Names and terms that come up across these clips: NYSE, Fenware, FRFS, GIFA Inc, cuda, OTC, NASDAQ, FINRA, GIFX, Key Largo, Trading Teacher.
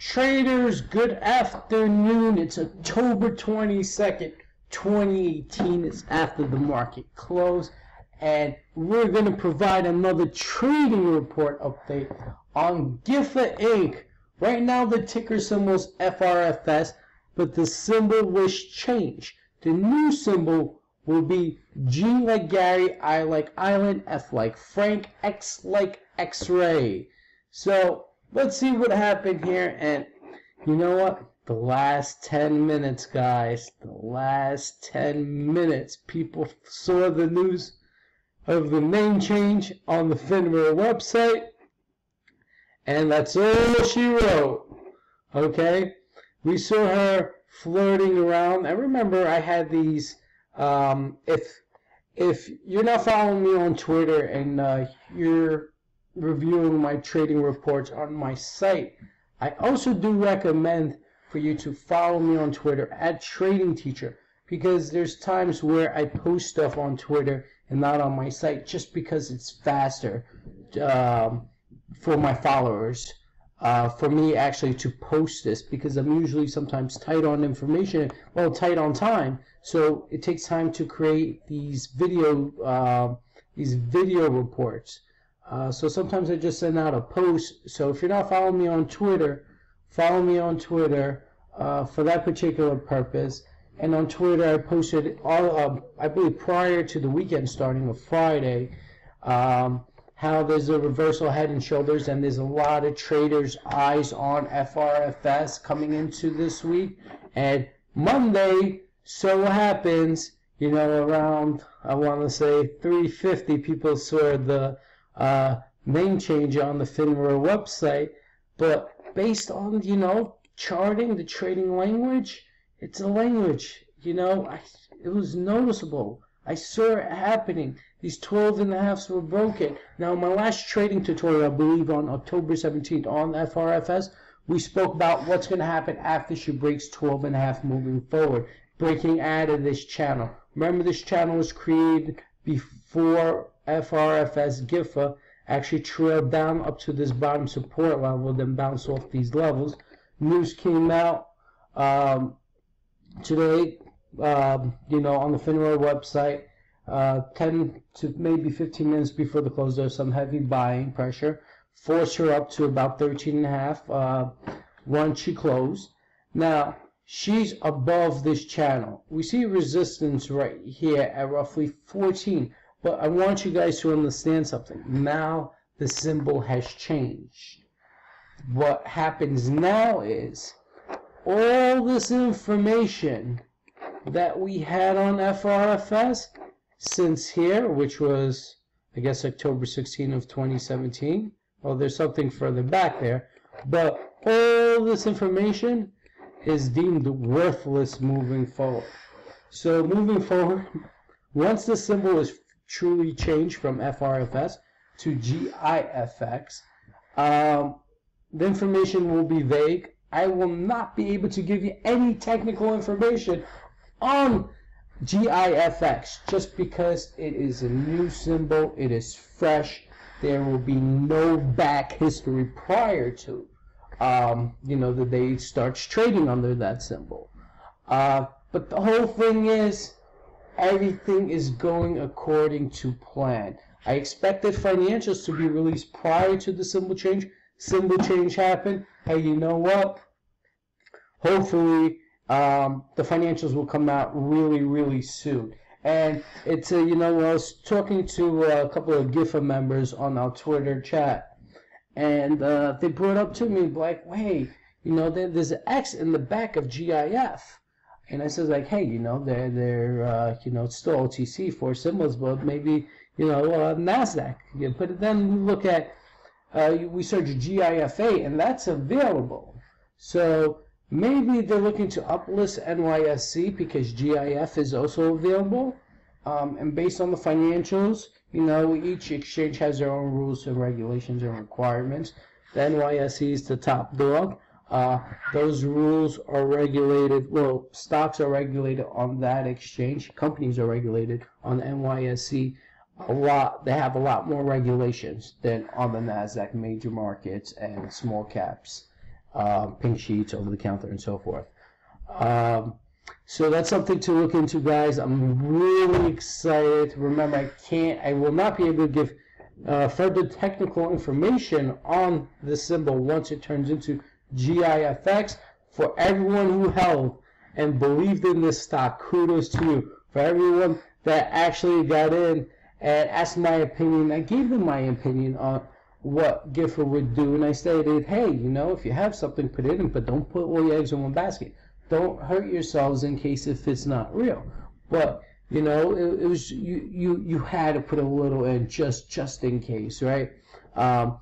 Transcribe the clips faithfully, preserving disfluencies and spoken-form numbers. Traders, good afternoon. It's October twenty-second, twenty eighteen. It's after the market close, and we're going to provide another trading report update on GIFA Incorporated. Right now, the ticker symbol is F R F S, but the symbol was changed. The new symbol will be G like Gary, I like Island, F like Frank, X like X-Ray. So let's see what happened here. And you know what? The last ten minutes, guys, the last ten minutes, people saw the news of the name change on the Fenware website, and that's all she wrote. Okay? We saw her flirting around. I remember I had these, um, if, if you're not following me on Twitter and uh, you're reviewing my trading reports on my site, I also do recommend for you to follow me on Twitter at Trading Teacher, because there's times where I post stuff on Twitter and not on my site just because it's faster um, for my followers, uh, for me actually to post this, because I'm usually sometimes tight on information, well, tight on time, so it takes time to create these video uh, these video reports. Uh, so sometimes I just send out a post. So if you're not following me on Twitter, follow me on Twitter uh, for that particular purpose. And on Twitter, I posted all, um, I believe, prior to the weekend starting on Friday, um, how there's a reversal head and shoulders, and there's a lot of traders' eyes on F R F S coming into this week. And Monday, so what happens? You know, around I want to say three fifty, people saw the uh, name change on the FINRA website, but based on, you know, charting, the trading language, it's a language, you know, I, it was noticeable. I saw it happening. These twelve and a halves were broken. Now, in my last trading tutorial, I believe on October seventeenth on F R F S, we spoke about what's going to happen after she breaks twelve and a half moving forward, breaking out of this channel. Remember, this channel was created before F R F S GIFA actually trailed down up to this bottom support level, then bounced off these levels. News came out um, today, um, you know, on the FINRA website, uh, ten to maybe fifteen minutes before the close, there's some heavy buying pressure, forced her up to about thirteen and a half uh, once she closed. Now, she's above this channel. We see resistance right here at roughly fourteen. But I want you guys to understand something. Now the symbol has changed. What happens now is all this information that we had on F R F S since here, which was, I guess, October sixteenth of twenty seventeen. Well, there's something further back there. But all this information is deemed worthless moving forward. So moving forward, once the symbol is truly changed from F R F S to G I F X, um, the information will be vague. I will not be able to give you any technical information on G I F X just because it is a new symbol, it is fresh, there will be no back history prior to, um, you know, the day it starts trading under that symbol. Uh, but the whole thing is, everything is going according to plan. I expected financials to be released prior to the symbol change. Symbol change happened. Hey, you know what? Hopefully, um, the financials will come out really, really soon. And it's a, you know, I was talking to a couple of GIFA members on our Twitter chat, and uh, they brought up to me like, "Hey, you know, there, there's an X in the back of G I F." And I says like, hey, you know, they're, they're uh, you know, it's still O T C for symbols, but maybe, you know, uh, NASDAQ. Yeah, but then we look at, uh, we search G I F A, and that's available. So maybe they're looking to uplist N Y S E because G I F is also available. Um, and based on the financials, you know, each exchange has their own rules and regulations and requirements. The N Y S E is the top dog. Uh, those rules are regulated, well, stocks are regulated on that exchange, companies are regulated on N Y S E a lot. They have a lot more regulations than on the NASDAQ major markets and small caps. um, pink sheets, over the counter, and so forth. Um, so that's something to look into, guys. I'm really excited. Remember, I can't, I will not be able to give uh, further technical information on the symbol once it turns into G I F X. For everyone who held and believed in this stock, kudos to you. For everyone that actually got in and asked my opinion, I gave them my opinion on what GIFA would do, and I stated, hey, you know, if you have something, put it in, but don't put all your eggs in one basket. Don't hurt yourselves in case if it's not real. But you know, it, it was you, you. You had to put a little in just just in case, right? Um,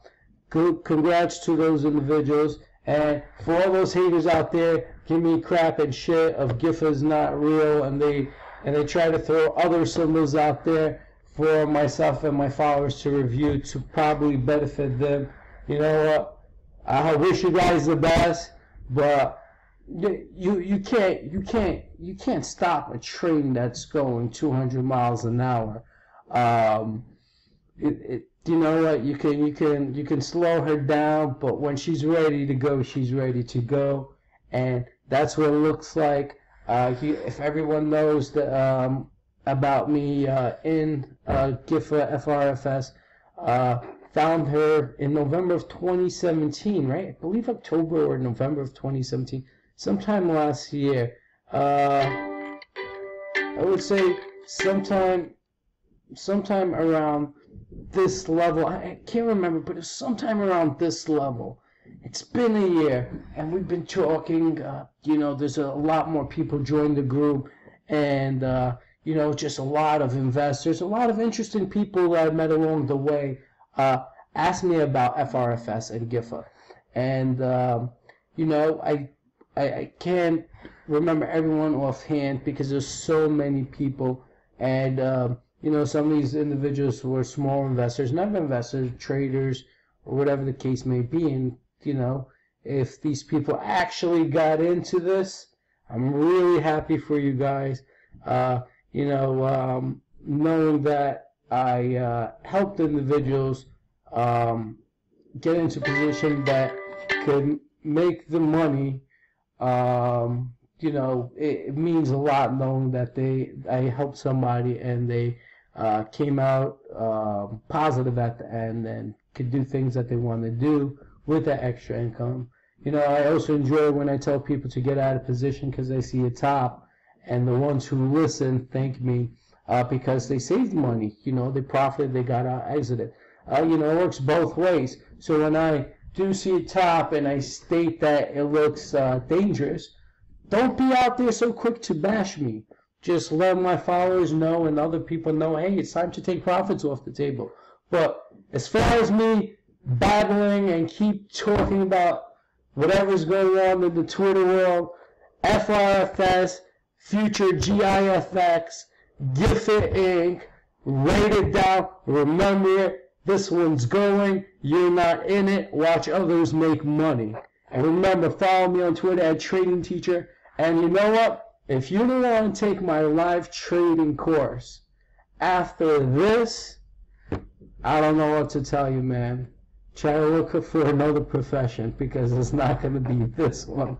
congrats to those individuals, and for all those haters out there, give me crap and shit of GIFA's not real, and they and they try to throw other symbols out there for myself and my followers to review to probably benefit them. You know what? I wish you guys the best, but You you can't you can't you can't stop a train that's going two hundred miles an hour. Um, it, it, you know what? You can you can you can slow her down, but when she's ready to go, she's ready to go, and that's what it looks like. Uh, he, if everyone knows the, um, about me uh, in uh, GIFA F R F S, uh, found her in November of twenty seventeen, right? I believe October or November of twenty seventeen. Sometime last year, uh, I would say sometime, sometime around this level. I can't remember, but it's sometime around this level. It's been a year, and we've been talking. Uh, you know, there's a lot more people joined the group, and uh, you know, just a lot of investors, a lot of interesting people that I met along the way. Uh, asked me about F R F S and GIFA, and um, you know, I. I can't remember everyone offhand because there's so many people, and um, you know, some of these individuals were small investors, not investors, traders, or whatever the case may be. And you know, if these people actually got into this, I'm really happy for you guys. Uh, you know, um, knowing that I uh, helped individuals um, get into a position that could make the money. Um, you know, it, it means a lot knowing that they, I helped somebody and they uh, came out uh, positive at the end and could do things that they want to do with that extra income. You know, I also enjoy when I tell people to get out of position because they see a top, and the ones who listen thank me uh, because they saved money. You know, they profited, they got out, exited. Uh, you know, it works both ways. So when I do see a top and I state that it looks uh, dangerous, don't be out there so quick to bash me. Just let my followers know and other people know, hey, it's time to take profits off the table. But as far as me babbling and keep talking about whatever's going on in the Twitter world, F R F S, future G I F X, GIFA Incorporated, write it down, remember it. This one's going, you're not in it, watch others make money. And remember, follow me on Twitter at Trading Teacher. And you know what? If you don't want to take my live trading course after this, I don't know what to tell you, man. Try to look for another profession because it's not going to be this one.